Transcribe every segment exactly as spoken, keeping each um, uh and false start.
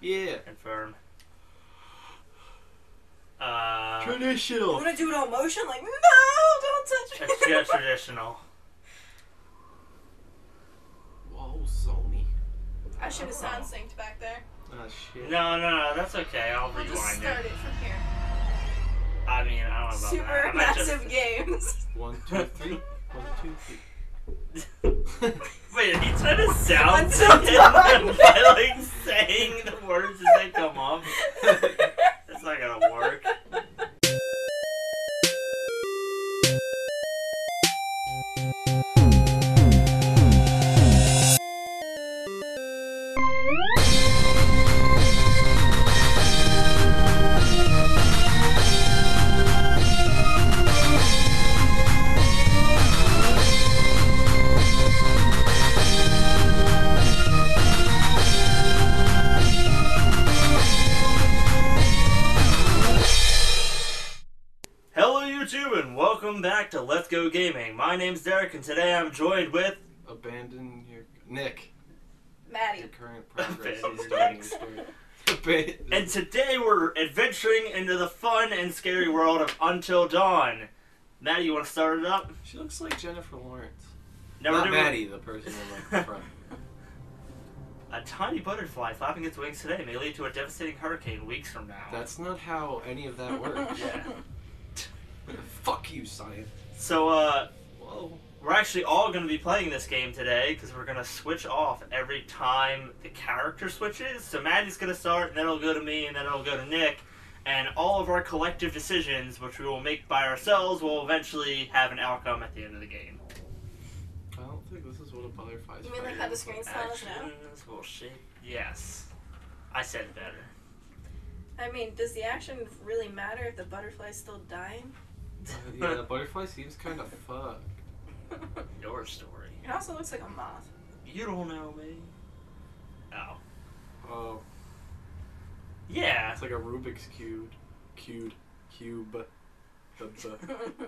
Yeah. And firm. Uh, traditional. You want to do it on motion? Like, no, don't touch me. It's yeah, traditional. Whoa, Sony. I should have sound synced back there. Oh, shit. No, no, no, that's okay. I'll rewind it. We'll just start it. it from here. I mean, I don't know about Super that. Supermassive just... Games. One, two, three. One, two, three. Wait, are you trying to sound so by like saying the words as they come up? It's not gonna work. Back to Let's Go Gaming. My name's Derek, and today I'm joined with Abandon Your Nick, Maddie. Your current progress is doing And today we're adventuring into the fun and scary world of Until Dawn. Maddie, you want to start it up? She looks like Jennifer Lawrence. Never Not Maddie, the person in like, the front. A tiny butterfly flapping its wings today may lead to a devastating hurricane weeks from now. That's not how any of that works. Yeah. Fuck you, science. So, uh, Whoa. we're actually all going to be playing this game today, because we're going to switch off every time the character switches. So Maddie's going to start, and then it'll go to me, and then it'll go to Nick, and all of our collective decisions, which we will make by ourselves, will eventually have an outcome at the end of the game. I don't think this is what a butterfly is. You mean like how the screen style is now? Bullshit. Yes. I said it better. I mean, does the action really matter if the butterfly's still dying? Uh, yeah, the butterfly seems kind of fucked. Your story. It also looks like a moth. You don't know me. Oh. Oh. Yeah. It's like a Rubik's Cube. Cube. Cube.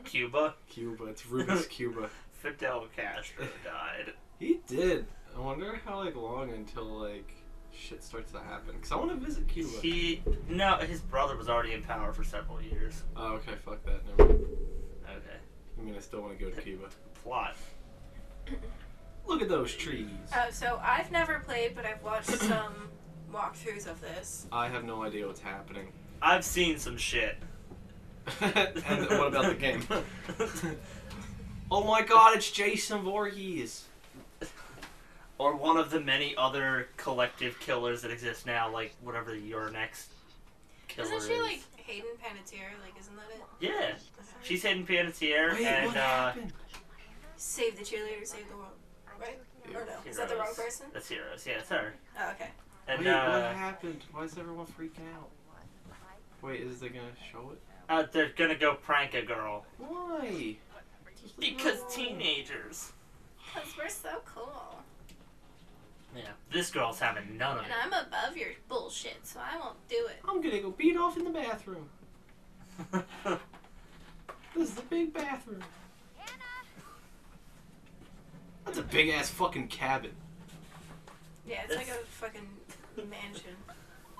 Cuba? Cuba. It's Rubik's Cuba. Fidel Castro died. He did. I wonder how like long until like shit starts to happen. Because I want to visit Cuba. He... No, his brother was already in power for several years. Oh, okay. Fuck that. Never mind. Okay. I mean, I still want to go to Cuba. Plot. Look at those trees. Oh, so I've never played, but I've watched some walkthroughs of this. I have no idea what's happening. I've seen some shit. And what about the game? Oh my god, it's Jason Voorhees. Or one of the many other collective killers that exist now, like whatever your next killer is. Isn't she like Hayden Panettiere? Like, isn't that it? Yeah. She's Hayden Panettiere. Wait, and, what uh, happened? Save the cheerleader, save the world. Right? Yeah. Or no? Heroes. Is that the wrong person? That's Heroes. Yeah, it's her. Oh, okay. And, Wait, uh, what happened? Why is everyone freaking out? Wait, is they gonna show it? Uh, they're gonna go prank a girl. Why? Because oh. teenagers. Because we're so cool. Yeah, this girl's having none of it. And I'm above your bullshit, so I won't do it. I'm gonna go beat off in the bathroom. This is the big bathroom. Anna. That's a big ass fucking cabin. Yeah, it's That's... like a fucking mansion.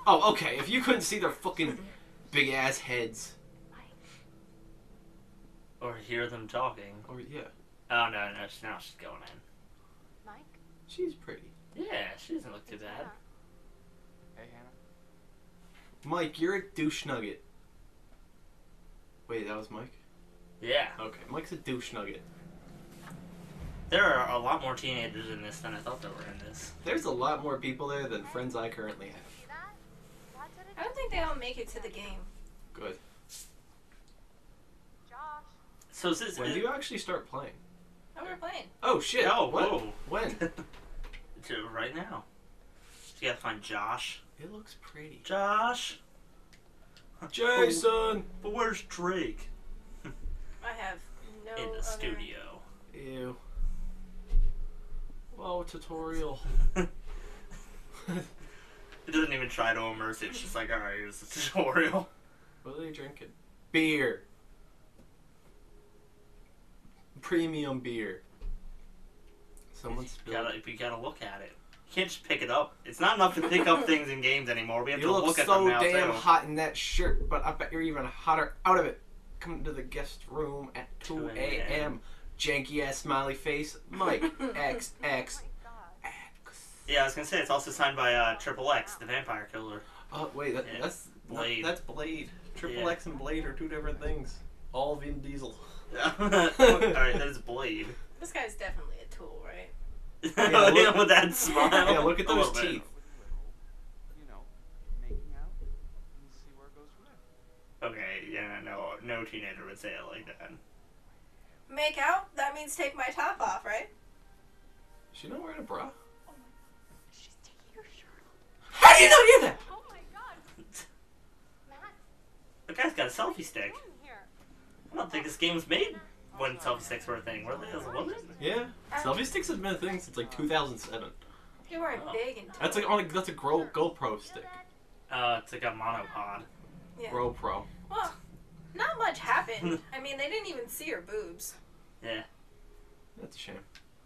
Oh, okay. If you couldn't see their fucking big ass heads, or hear them talking, or yeah. Oh no, no, now she's going in. Mike. She's pretty. Yeah, she doesn't look too it's bad. Hannah. Hey, Hannah. Mike, you're a douche nugget. Wait, that was Mike? Yeah. Okay, Mike's a douche nugget. There are a lot more teenagers in this than I thought there were in this. There's a lot more people there than friends I currently have. I don't think they all make it to the game. Good. Josh. So since when do you actually start playing? Oh, we're playing. Oh, shit. Oh, what? Whoa. When? To right now. You gotta find Josh. It looks pretty. Josh! Jason! But where's Drake? I have no In the other... studio. Ew. Whoa, tutorial. It doesn't even try to immerse it. It's just like, alright, here's the tutorial. What are they drinking? Beer. Premium beer. Someone spilled. You gotta, you gotta look at it. kids pick it up. It's not enough to pick up things in games anymore. We have you to look, look so at them now. You look so damn too. hot in that shirt, but I bet you're even hotter out of it. Come to the guest room at two a m Janky ass smiley face. Mike X X X. Yeah, I was gonna say it's also signed by uh, Triple X, the Vampire Killer. Oh wait, that, yeah. that's Blade. Not, that's Blade. Triple yeah. X and Blade are two different things. All Vin Diesel. All right, that is Blade. This guy's definitely a tool, right? Yeah, look, with that smile. Yeah, look at those teeth. Bit. Okay, yeah, no, no teenager would say it like that. Make out? That means take my top off, right? Is she not wearing a bra? Oh my God. She's taking her shirt off. How do you not hear that? Oh my God. Matt. The guy's got a selfie stick. I don't think this game's made when selfie sticks were a thing, were they? As a woman? Yeah. Um, selfie sticks have been a thing since like two thousand seven. You are oh. big and that's like on a, that's a Go, GoPro stick. Uh, it's like a monopod. Yeah. GoPro. Well, not much happened. I mean, they didn't even see her boobs. Yeah. That's a shame.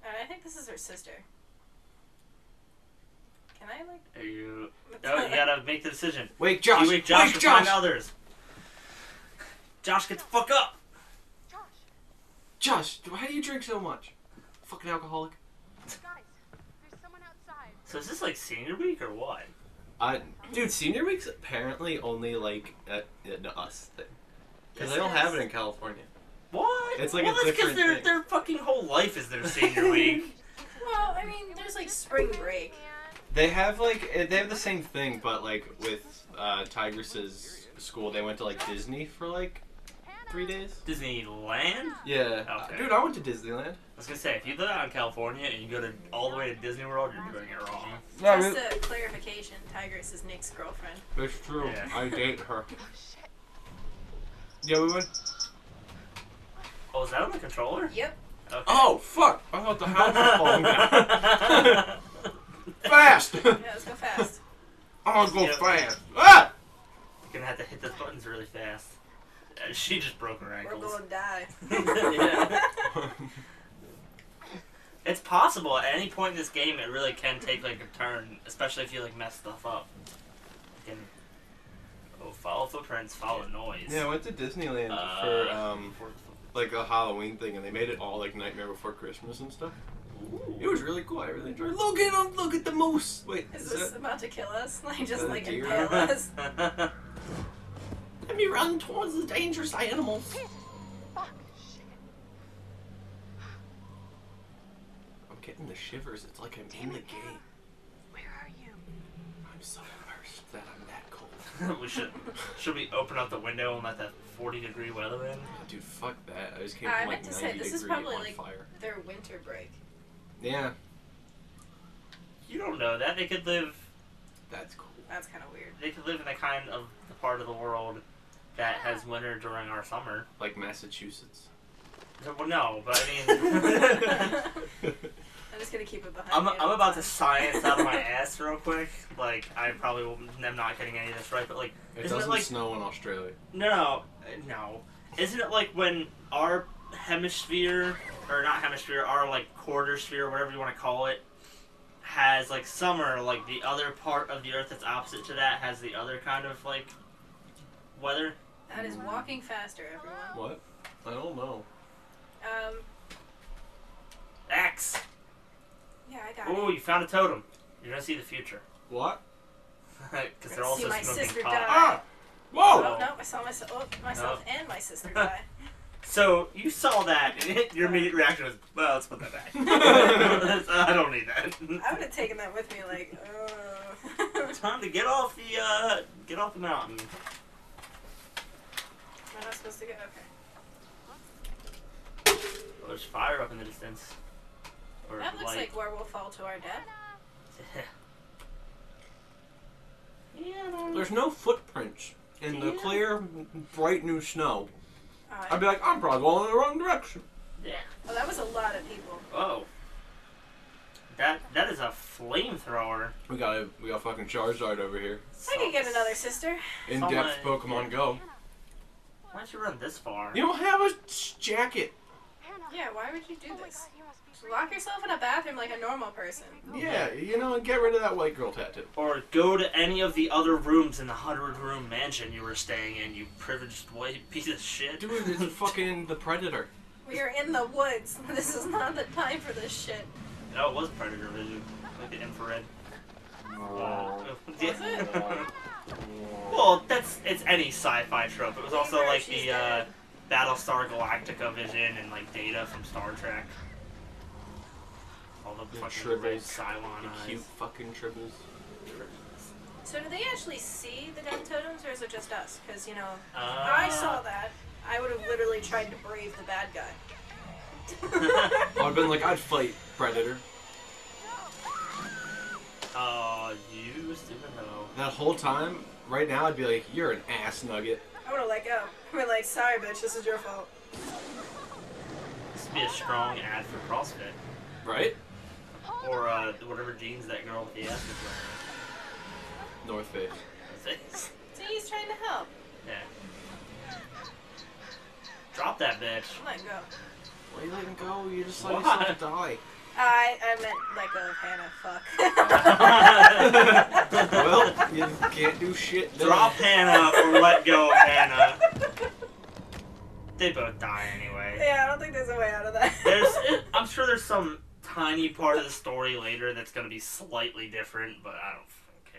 Uh, I think this is her sister. Can I, like... Are you... No, you gotta make the decision. Wake Josh! Wake Josh! Wake Josh! Others. Josh, get the fuck up! Josh! Josh, why do you drink so much? Fucking alcoholic. Guys, there's someone outside. So is this, like, senior week or what? Uh, dude, senior week's apparently only, like, a, a us thing. Because yes, they don't yes. have it in California. What? It's like well, a different thing. Well, that's because their fucking whole life is their senior week. Well, I mean, there's, like, spring break. They have, like, they have the same thing, but, like, with uh, Tigress's school, they went to, like, Disney for, like, three days. Disneyland? Yeah. Okay. Dude, I went to Disneyland. I was going to say, if you live out in California and you go to all the way to Disney World, you're doing it wrong. Yeah, Just I mean, a clarification, Tigress is Nick's girlfriend. It's true. Yeah. I date her. Oh, shit. Yeah, we went. Oh, is that on the controller? Yep. Okay. Oh, fuck! I thought the house was falling down. Fast! Yeah, let's go fast. I want to go fast. Ah! You're going to have to hit those buttons really fast. Uh, she just broke her ankles. We're going to die. Yeah. It's possible. At any point in this game, it really can take, like, a turn, especially if you, like, mess stuff up. Again, oh, follow footprints, follow noise. Yeah, I went to Disneyland uh, for, um, like, a Halloween thing, and they made it all, like, Nightmare Before Christmas and stuff. Ooh. It was really cool. I really enjoyed it. Look at, look at the moose! Wait, is, is this that... about to kill us? Like, just, like, impale us? Let me run towards the dangerous animals. Fuck, shit. I'm getting the shivers. It's like I'm Damn in it, the game. Hannah. Where are you? I'm so immersed that I'm that cold. we should should we open up the window and let that forty degree weather in? Dude, fuck that. I just came from uh, like ninety degree on fire. I meant to say, this is probably like fire. Their winter break. Yeah. You don't know that. They could live... That's cool. That's kind of weird. They could live in a kind of the part of the world... that has winter during our summer. Like Massachusetts. Well, no, but I mean... I'm just going to keep it behind I'm, I'm about to science out of my ass real quick. Like, I probably am not getting any of this right, but like... It isn't doesn't it like, snow in Australia. No, no. Isn't it like when our hemisphere, or not hemisphere, our like quarter sphere, whatever you want to call it, has like summer, like the other part of the earth that's opposite to that has the other kind of like weather? That is walking faster, everyone. What? I don't know. Um. X! Yeah, I got Ooh, it. Ooh, you found a totem. You're gonna see the future. What? Because they're also smoking pot. See my sister die. Ah! Whoa! Oh, no, I saw myself, oh, myself oh. and my sister die. So, you saw that, and it, your immediate reaction was, well, let's put that back. I don't need that. I would have taken that with me, like, oh. Time to get off the, uh, get off the mountain. Am I not supposed to get? Okay. Well, there's fire up in the distance. Or that looks light. Like where we'll fall to our death. Yeah. There's no footprints in yeah. the clear, bright new snow. Uh, I'd be like, I'm probably going in the wrong direction. Yeah. Oh, that was a lot of people. Oh. That that is a flamethrower. We got a we got fucking Charizard over here. So, I can get another sister. In depth Pokemon Go. Why'd you run this far? You don't have a jacket. Hannah. Yeah, why would you do oh this? God, you must be so lock yourself in a bathroom like a normal person. Yeah, you know, and get rid of that white girl tattoo. Or go to any of the other rooms in the hundred room mansion you were staying in, you privileged white piece of shit. Dude, this is fucking the Predator. We are in the woods. This is not the time for this shit. No, it was Predator vision. Like the infrared. Oh. Yeah. Was it? Well, that's it's any sci-fi trope. It was also like the uh, Battlestar Galactica vision and like Data from Star Trek. All the, the fucking red Cylon the eyes. Cute fucking tribbles. So do they actually see the death totems, or is it just us? Because you know, uh, if I saw that, I would have literally tried to brave the bad guy. I've been like, I'd fight Predator. Oh, you stupid hoe. That whole time, right now, I'd be like, you're an ass nugget. I want to let go. I'd be like, sorry, bitch, this is your fault. This would be a strong ad for CrossFit. Right? Or uh, whatever jeans that girl with the ass is wearing. North Face. So he's trying to help. Yeah. Drop that bitch. Let go. Why are you letting go? You just let yourself die. I, I meant let go of Hannah, fuck. Well, you can't do shit. Drop Hannah or let go of Hannah. They both die anyway. Yeah, I don't think there's a way out of that. There's, I'm sure there's some tiny part of the story later that's going to be slightly different, but I don't fucking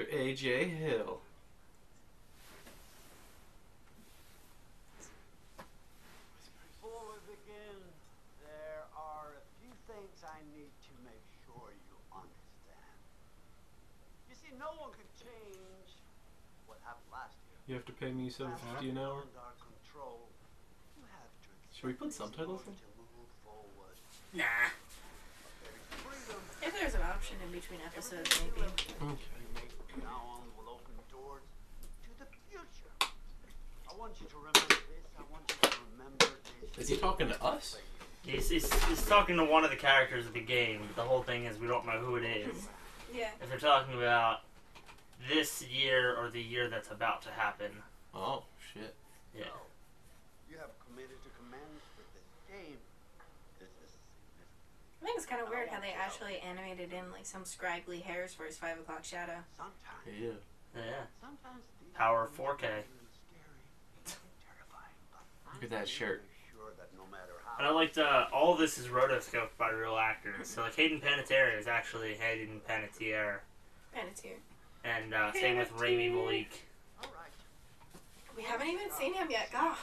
care. Doctor A J Hill. You have to pay me seven fifty an hour. Should we put subtitles in? Nah. If there's an option in between episodes, maybe. Okay. Is he talking to us? He's, he's, he's talking to one of the characters of the game, but the whole thing is we don't know who it is. Yeah. If they're talking about this year or the year that's about to happen. Oh shit. Yeah. So, you have committed to commands for this game. This is I think it's kind of weird how they actually animated in like some scraggly hairs for his five o'clock shadow. Sometimes. Yeah. Yeah. Sometimes power four K. Scary, terrifying. Look at that shirt. And I liked uh, all of this is rotoscoped by real actors. So like Hayden Panettiere is actually Hayden Panettiere. Panettiere. And uh, same with Rami Malek. We haven't even seen him yet. God.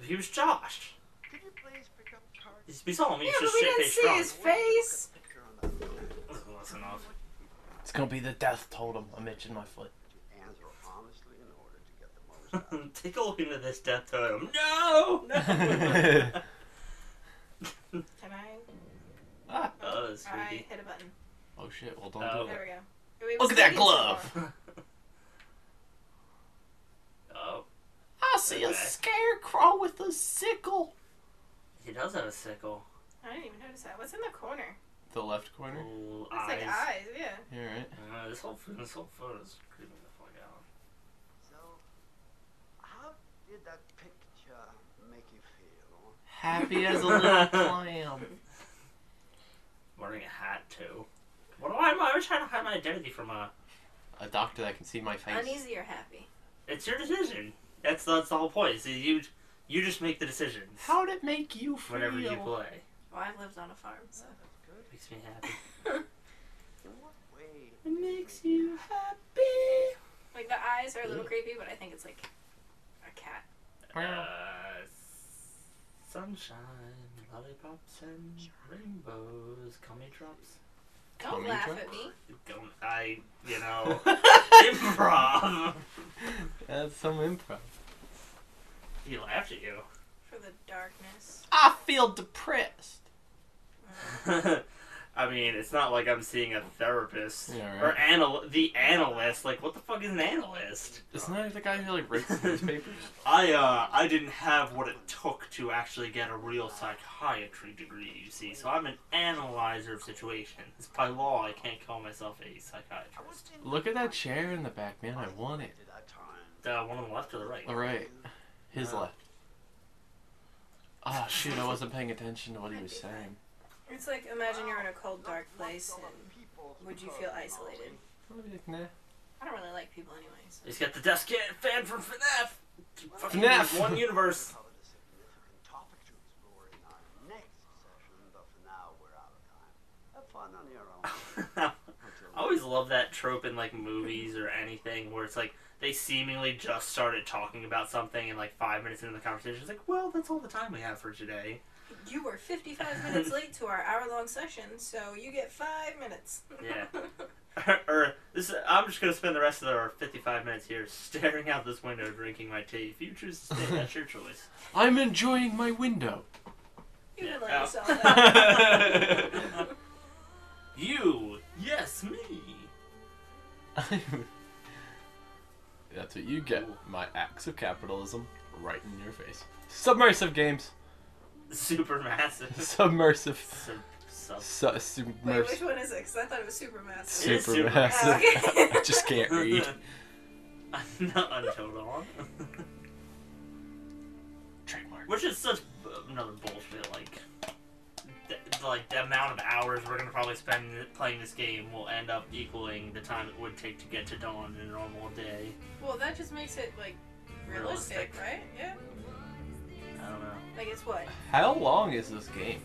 He was Josh. Could you please pick up cards? We saw him. He yeah, was just shit faced drunk. His face. That's enough. It's gonna be the death totem. I'm itching my foot. Take a look into this death totem. No. No. Can I? Ah. Oh, that was sweetie. I hit a button. Oh shit! Well, don't oh. do it. There we go. Look at that glove! Oh. I see okay. a scarecrow with a sickle. He does have a sickle. I didn't even notice that. What's in the corner? The left corner? Ooh, it's eyes. like eyes, yeah. You're right. Uh, this whole this whole photo is creeping the fuck out. So, how did that picture make you feel? Happy as a little clam. Wearing a hat too. What do I, I'm always trying to hide my identity from a... A doctor that can see my face. Uneasy or happy. It's your decision. That's, that's the whole point. So you, you just make the decisions. How'd it make you feel? Whenever you play. Well, I've lived on a farm, so... It makes me happy. In what way? It makes you happy. Like, the eyes are a little creepy, but I think it's like... A cat. Uh... Sunshine, lollipops, and rainbows, gummy drops. Don't laugh at me. Don't I, you know, improv. That's some improv. He laughed at you. For the darkness. I feel depressed. I mean, it's not like I'm seeing a therapist. Yeah, right. Or anal the analyst. Like, what the fuck is an analyst? Isn't that the guy who, like, writes newspapers? I, uh, I didn't have what it took to actually get a real psychiatry degree, you see. So I'm an analyzer of situations. By law, I can't call myself a psychiatrist. Look at that chair in the back, man. I want it. Uh, one on the left or the right? The right. His uh, left. Oh, shoot, I wasn't paying attention to what he was saying. It's like, imagine you're in a cold, dark place, and would you feel isolated? Probably like, nah. I don't really like people anyways. He's got the desk fan from FNAF! FNAF! One universe! I always love that trope in, like, movies or anything where it's like, they seemingly just started talking about something and, like, five minutes into the conversation, it's like, well, that's all the time we have for today. You were fifty-five minutes late to our hour-long session, so you get five minutes. Yeah. or, or this, I'm just going to spend the rest of our fifty-five minutes here staring out this window drinking my tea. If you choose to stay, that's your choice. I'm enjoying my window. You yeah. can let oh. yourself out. You. Yes, me. That's what you get. My acts of capitalism right in your face. Submersive games. Supermassive. Submersive. Sub, sub. Su submersive. Wait, which one is it? Because I thought it was supermassive. Supermassive. Oh, okay. I just can't read. Not Until Dawn. Trademark. Which is such another bullshit. Like, the, like the amount of hours we're gonna probably spend playing this game will end up equaling the time it would take to get to Dawn in a normal day. Well, that just makes it like realistic, realistic. Right? Yeah. I don't know. Like, it's what? How long is this game?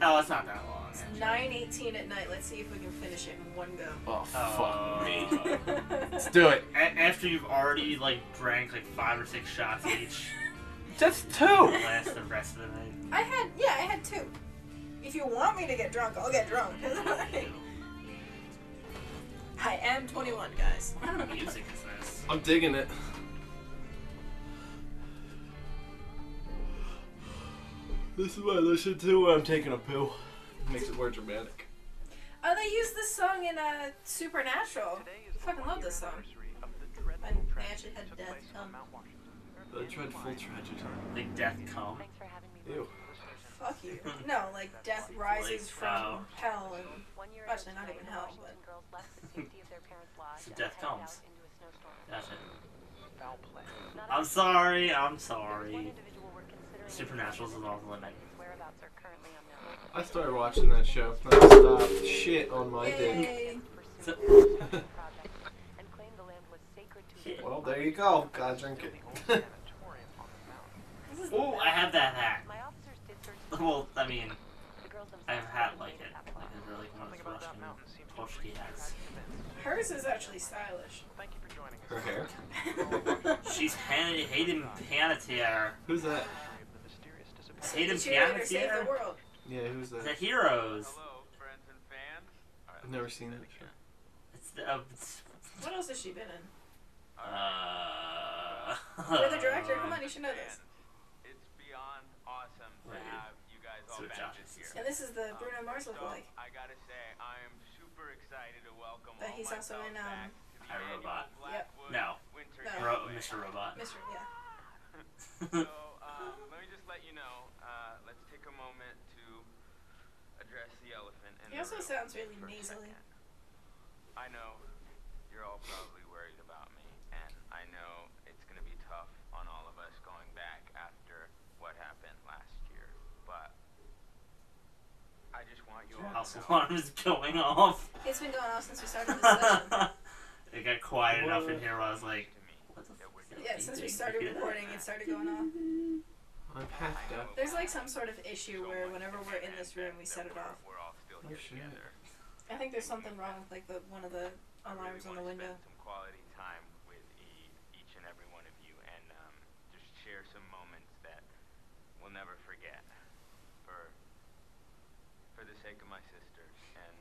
Oh, it's not that long. It's nine eighteen at night. Let's see if we can finish it in one go. Oh, oh fuck me. Let's do it. A after you've already, like, drank, like, five or six shots each. Just two! Last the rest of the night. I had, yeah, I had two. If you want me to get drunk, I'll get drunk. I am twenty-one, guys. What music is this? I'm digging it. This is what I listen to when I'm taking a poo. It makes it more dramatic. Oh, they used this song in uh, Supernatural. I fucking love this song. When they actually had death come. The dreadful tragedy. Like death come? Ew. Fuck you. No, like death rises from oh. hell. And, actually, not even hell, but... So death comes. Gotcha. I'm sorry, I'm sorry. Supernatural's an awful night. I started watching that show and I stopped. Shit on my dick. Well, there you go. Gotta drink it. Oh, I have that hat. Well, I mean, I have a hat like it. Like it's really one of those Russian Polski hats. Hers is actually stylish. Thank you for joining us. Her hair? She's Hayden Panettiere. Who's that? Hayden Panettiere? Yeah, who's that? The Heroes. Hello, friends and fans. I've never seen that show. It's the, uh, it's what else has she been in? Uh, You're the director? Come on, you should know this. It's beyond awesome to have you guys all back this year. And this is the Bruno Mars lookalike. I gotta say, I am super excited to welcome all myself back. But he's also in, um... I Robot. Yep. No. no. Ro Mister Robot. Mister Yeah. So, um, let me just let you know, uh, let's take a moment to address the elephant in the room. He also sounds really nasally. I know you're all probably worried about me, and I know it's going to be tough on all of us going back after what happened last year, but I just want you all to know. House alarm is going off. It's been going off since we started this session. It got quiet enough in here where I was like, what the fuck? Yeah, since we started recording, it started going off. I'm half done. There's like some sort of issue where whenever we're in this room, we set it off. Oh shit. I think there's something wrong with like the one of the alarms on the window. Some quality time with each and every one of you and um, just share some moments that we'll never forget for, for the sake of my sisters and,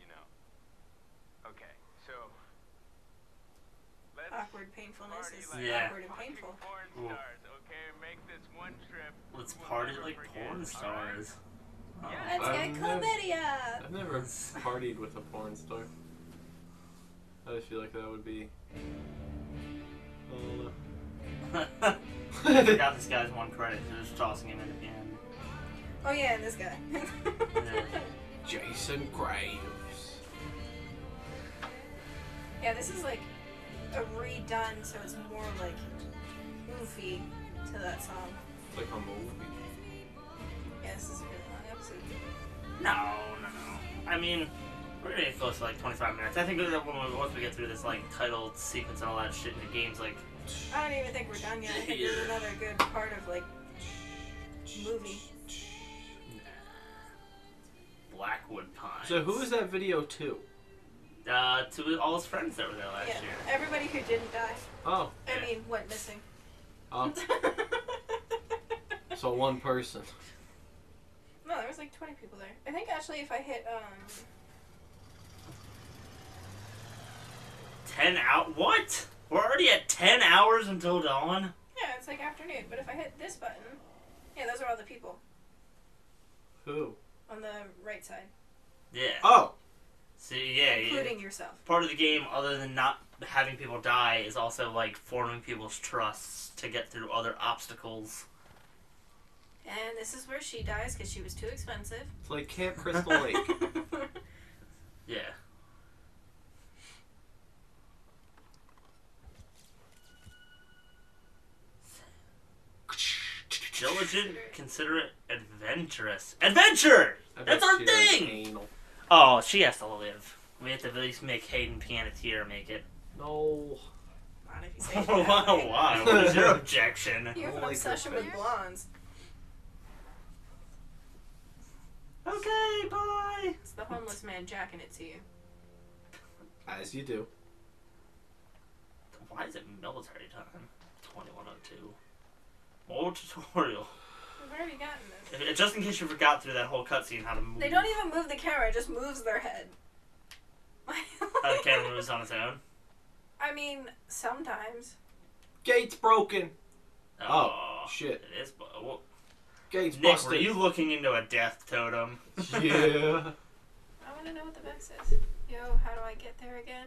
you know, okay, so... Awkward painfulness is yeah. awkward and painful. Cool. Let's party like porn stars. Oh. Let's I've get chlamydia! I've never partied with a porn star. I just feel like that would be... Uh, I forgot this guy's one credit, so just tossing him in at the end. Oh yeah, and this guy. Yeah. Jason Graves. Yeah, this is like... a redone, so it's more like goofy to that song. like a movie. Yeah, this is a really long episode. No, no, no. I mean, we're gonna get close to like twenty-five minutes. I think once we get through this like title sequence and all that shit, the game's like. I don't even think we're done yet. I think yeah. There's another good part of like movie. Blackwood Pines. So who is that video to? Uh, to all his friends that were there last yeah. year. Everybody who didn't die. Oh. I yeah. mean, went missing. Oh. So one person. No, there was like twenty people there. I think actually if I hit, um... ten out? What? We're already at ten hours until dawn? Yeah, it's like afternoon. But if I hit this button... Yeah, those are all the people. Who? On the right side. Yeah. Oh! See, so, yeah, including yeah. yourself. Part of the game, other than not having people die, is also, like, forming people's trusts to get through other obstacles. And this is where she dies, because she was too expensive. It's like Camp Crystal Lake. Yeah. Diligent, considerate, adventurous. Adventure! That's our thing! Oh, she has to live. We have to at least make Hayden Panettiere make it. No. Not if you say that. Why? What is your objection? You have an obsession with blondes. Okay, bye! It's the homeless man jacking it to you. As you do. Why is it military time? twenty-one oh two. More tutorial. We've already gotten this. Just in case you forgot through that whole cutscene how to move. They don't even move the camera, it just moves their head. How the camera moves on its own? I mean, sometimes. Gate's broken. Oh, oh shit. It is. Well, Gate's Nick, busted. Were you looking into a death totem? Yeah. I want to know what the book says. Yo, how do I get there again?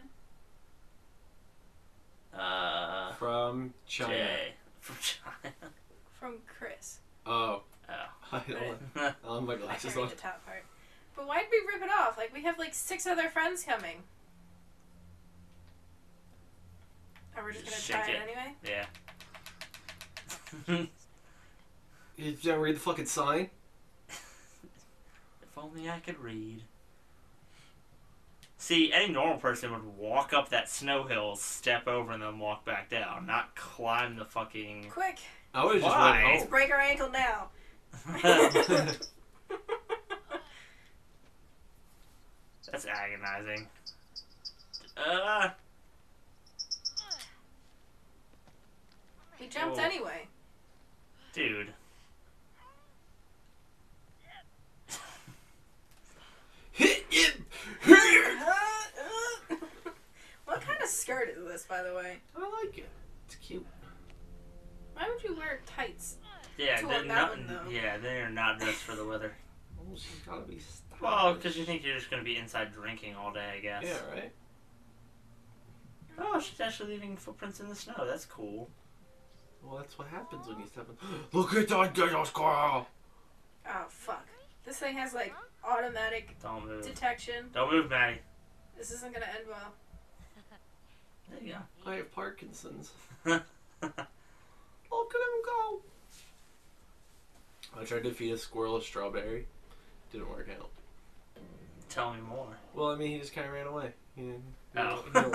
Uh. From China. Jay. From China. From Chris. Oh. Oh. I don't want my glasses on. I carried the top part. But why'd we rip it off? Like, we have like six other friends coming. Are we just gonna Shake try it. it anyway? Yeah. You don't read the fucking sign? If only I could read. See, any normal person would walk up that snow hill, step over, and then walk back down. Not climb the fucking... Quick! I would've just went home. Let's break our ankle now. That's agonizing. Uh. He jumped oh. anyway. Dude. What kind of skirt is this, by the way? I like it. It's cute. Why would you wear tights? Yeah, they're not. Though? Yeah, they are not dressed for the weather. Oh, she's gotta be stylish. Well, because you think you're just gonna be inside drinking all day, I guess. Yeah, right. Oh, she's actually leaving footprints in the snow. That's cool. Well, that's what happens when you step in. Look at that ghetto squirrel. Oh fuck! This thing has like automatic Don't move. detection. Don't move, Maddie. This isn't gonna end well. There you go. I have Parkinson's. Look at him go! I tried to feed a squirrel a strawberry. Didn't work out. Tell me more. Well, I mean, he just kind of ran away. He didn't, he oh. Didn't I,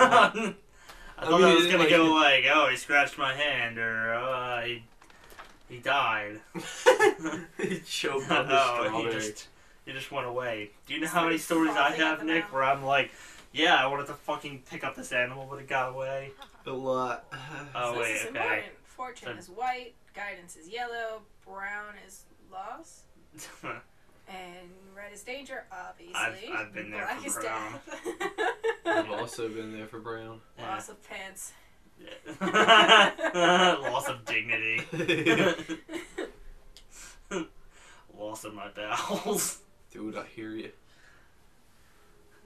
I thought mean, I was going like, to go like, oh, he scratched my hand, or uh, he, he died. He choked on the oh, strawberry. He just, he just went away. Do you know how many stories I have, Nick, mouth. where I'm like, yeah, I wanted to fucking pick up this animal, but it got away? A lot. Oh, so wait, okay. Fortune so, is white, guidance is yellow, brown is loss, and red is danger, obviously. I've, I've been there Black for brown. I've also been there for brown. Yeah. Loss of pants. Yeah. Loss of dignity. Loss of my bowels. Dude, I hear you.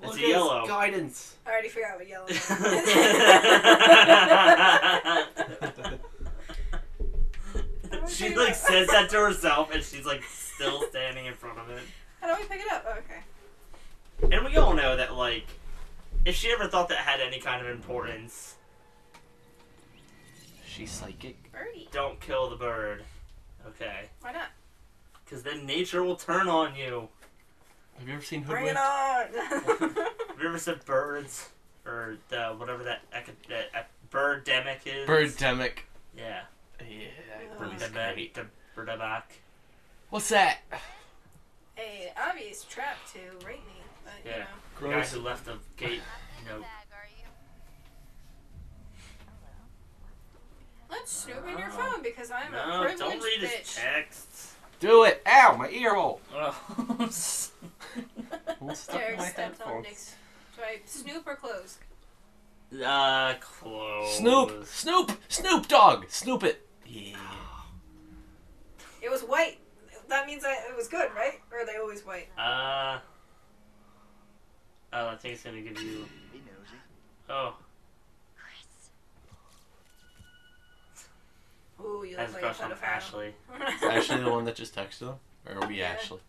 It's a yellow. Guidance. I already forgot what yellow is. She like says that to herself, and she's like still standing in front of it. How do we pick it up? Oh, okay. And we all know that like, if she ever thought that had any kind of importance, she's psychic. Birdie. Don't kill the bird. Okay. Why not? Because then nature will turn on you. Have you ever seen Hoodwinked? Bring it on! Have you ever said birds? Or the, whatever that, that uh, Birdemic is? Birdemic. Yeah. Yeah. Birdemic. Birdemic. What's that? A obvious trap to rape me. But, yeah. You know. Gross. The guy who left the gate note. Let's snoop in your phone because I'm no, a privileged don't read bitch. His texts. Do it! Ow, my ear hole! Oh. Derek stepped on Nick's. Do I snoop or close? Uh, close. Snoop! Snoop! Snoop Dogg! Snoop it! Yeah. It was white. That means I, it was good, right? Or are they always white? Uh. Oh, I think it's gonna give you. He knows it. Oh. Ooh, you look like a crush on Ashley. Is Ashley the one that just texted him? Or are we yeah. Ashley?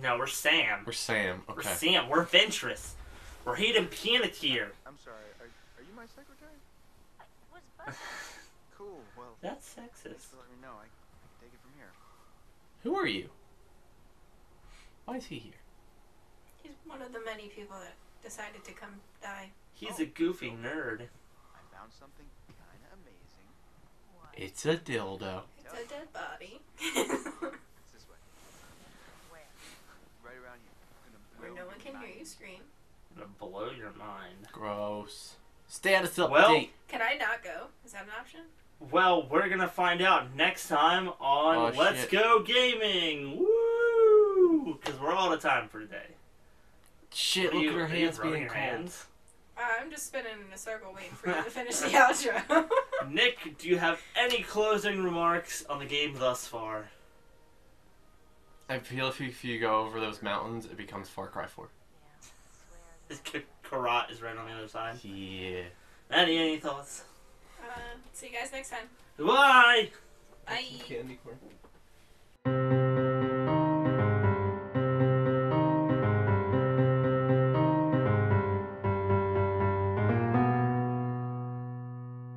No, we're Sam. We're Sam, okay. We're Sam. We're Ventress. We're Hayden Panettiere. I'm sorry, are, are you my secretary? I was both. Cool, well... That's sexist. Thanks for letting me know. I, I can take it from here. Who are you? Why is he here? He's one of the many people that decided to come die. He's oh, a goofy cool. nerd. I found something... It's a dildo. It's a dead body. It's this way. Where? Right around here. Where no one can hear you scream. Gonna blow your mind. Gross. Status update. Well, can I not go? Is that an option? Well, we're gonna find out next time on oh, Let's shit. Go Gaming. Woo! Because we're all out of time for today. Shit! Look at her hands being cold. I'm just spinning in a circle waiting for you to finish the outro. Nick, do you have any closing remarks on the game thus far? I feel if you, if you go over those mountains, it becomes Far Cry four. Yeah, Karat is right on the other side. Yeah. Maddie, any thoughts? Uh, see you guys next time. Bye! Bye! Candy corn.